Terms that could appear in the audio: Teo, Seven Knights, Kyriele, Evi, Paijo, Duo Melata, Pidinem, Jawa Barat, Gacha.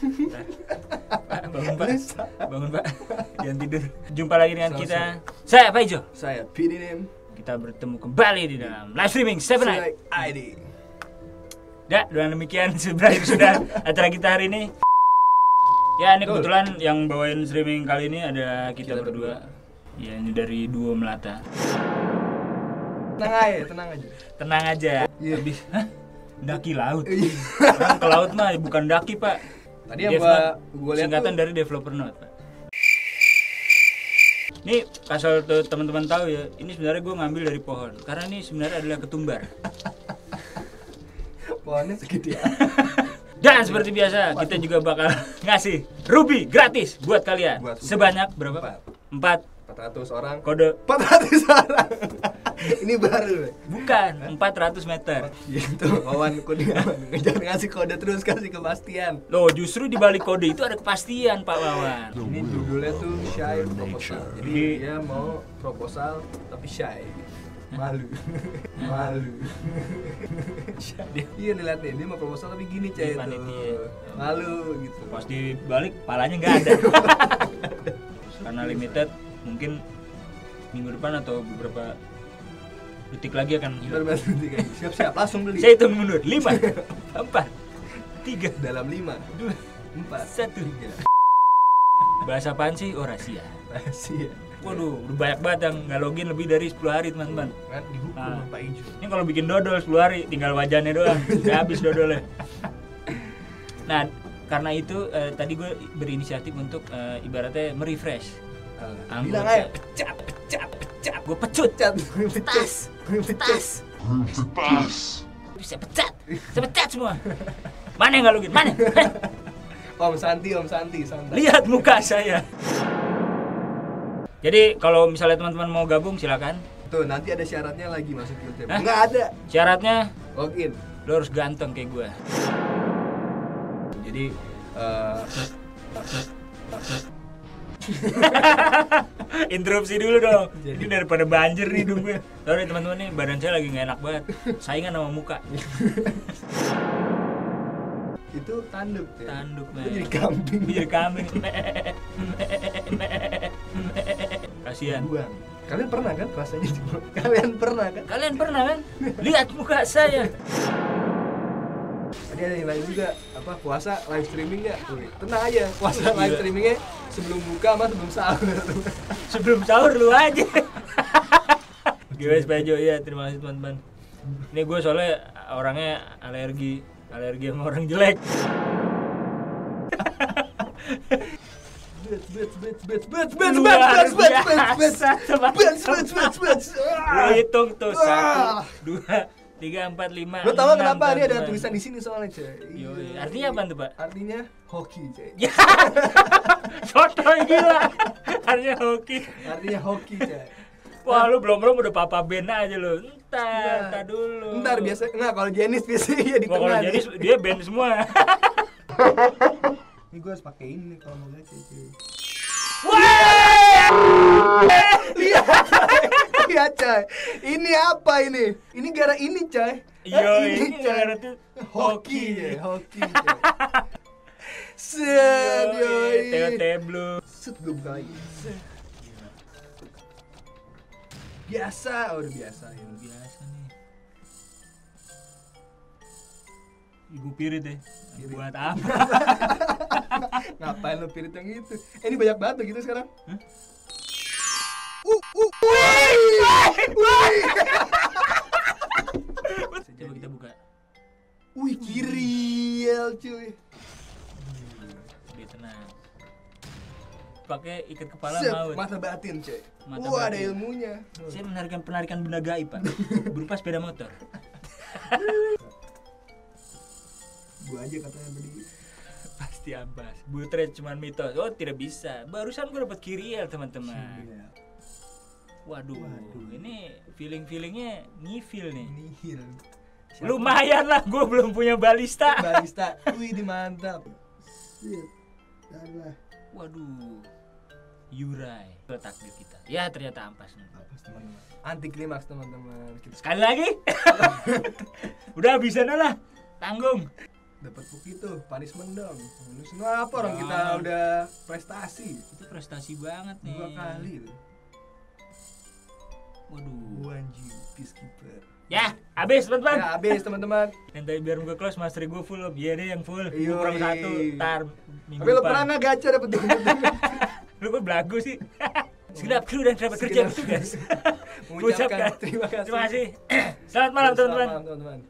Pak, bangun Pak. Bangun Pak. Jangan tidur. Jumpa lagi dengan kita. Saya Pak Ijo. Saya Pidinem. Kita bertemu kembali di dalam live streaming Seven Night ID. Ya, dengan demikian sudah acara kita hari ini. Ya, ini kebetulan yang bawain streaming kali ini ada kita berdua. Ya, ini dari Duo Melata. Tenang aja. Habis, daki laut. Orang ke laut mah bukan daki, Pak. Tadi yang gua lihat singkatan dari developer note, Pak. Ini asal teman-teman tahu ya, ini sebenarnya gua ngambil dari pohon. Karena ini sebenarnya adalah ketumbar. Pohonnya segede. Dan seperti biasa, kita juga bakal ngasih ruby gratis buat kalian. Sebanyak berapa? 400 orang. Kode 400 orang. Ini baru. Bukan, 400 meter. Gitu, kawan kode. Jangan ngasih kode terus kasih kepastian. Loh, justru di balik kode itu ada kepastian, Pak Wawan. Ini judulnya tuh shy proposal. Jadi dia mau proposal tapi shy. Malu. Iya dilihat nih, dia mau proposal tapi gini cah itu. Malu gitu. Pas dibalik palanya nggak ada. Karena limited, mungkin minggu depan atau beberapa detik lagi akan hilang. Siap-siap langsung beli. Saya hitung mundur. 5, 4, 3. Dalam 5, 2, 4, 1. Bahasa apaan sih? Oh, rahasia. Waduh, udah banyak banget yang nggak login lebih dari 10 hari, teman-teman. Kan dihukum Pak Ijo. Ini kalau bikin dodol 10 hari, tinggal wajannya doang, udah habis dodolnya. Nah, karena itu tadi gue berinisiatif untuk ibaratnya merefresh. Bilang aja, pecat. Gue pecut, tas. Saya pecat semua. Mana yang nggak login? Mana? Om Santi, santai. Lihat muka saya. Jadi kalau misalnya teman-teman mau gabung silakan. Tuh nanti ada syaratnya lagi masuk YouTube. Nggak ada. Syaratnya login. Lo harus ganteng kayak gue. Jadi interupsi dulu dong. Jadi daripada banjir nih hidung gue. Sorry teman-teman nih, badan saya lagi nggak enak banget. Saingan sama muka. Itu tanduk ya? Tanduk, man. Jadi kambing. Kasihan. Kalian pernah kan? Lihat muka saya. Tadi ada yang lain juga, apa, puasa live streaming nggak? Tenang aja, puasa live streamingnya sebelum buka sama sebelum sahur. Sebelum sahur lu aja. Guys, Pak Jo, ya terima kasih teman-teman. Ini gue soalnya orangnya alergi sama orang jelek. Lu hitung tuh 1, 2, 3, 4, 5. Lu tahu kenapa dia ada tulisan di sini soalnya, coy? Artinya apa tuh, Pak? Artinya hoki, coy. Sotoy gila. Artinya hoki, coy. Wah, lu belum udah papa band aja lu. Entar dulu. Entar biasa. Nah, kalau Jenis biasanya di tengah. Kalau Jenis dia band semua. Ini gue harus pakai ini kalau mau lihat cuy. Lihat coy. Ini apa ini? Ini gara ini coy. Iya, ini gara itu hoki. Set yoi. Teo set gue buka lagi. Biasa nih. Ibu pirit deh. Buat apa? Ngapain lo pirit yang itu? Ini banyak banget begitu sekarang. Hah? Coba kita buka. Wih, Kyriele cuy. Dia tenang. Pakai ikat kepala maut. Mata batin, cuy. Ada ilmunya. Saya menarikan penarikan benda gaib, Pak. Berupa sepeda motor. Gua aja katanya beli. Pasti ambas. Butret cuman mitos. Oh, tidak bisa. Barusan gua dapat Kyriele, teman-teman. Waduh. Ini feeling-feelingnya ngifil nih. Nihil. Lumayan lah, gua belum punya balista. Wih, di mantap. Shit. Waduh. Yurai takdir kita. Ya ternyata ampas nih. Teman-teman. Anti klimaks teman-teman. Sekali lagi. Udah bisa lah. Tanggung. dapat cookie tuh, punishment dong. Lu senang apa orang kita udah prestasi. Itu prestasi banget nih. 2 kali tuh. Waduh, anjing, peacekeeper. Ya, habis teman-teman. Ya, habis teman-teman. Nanti biar gue close mastery gue full, biar dia yang full. Gue kurang 1, ntar minggu depan. Tapi lu pernah enggak gacha dapat duit? Lu kok belagu sih? Segenap kru dan kerabat kerja bertugas. Mengucapkan terima kasih. Selamat malam teman-teman.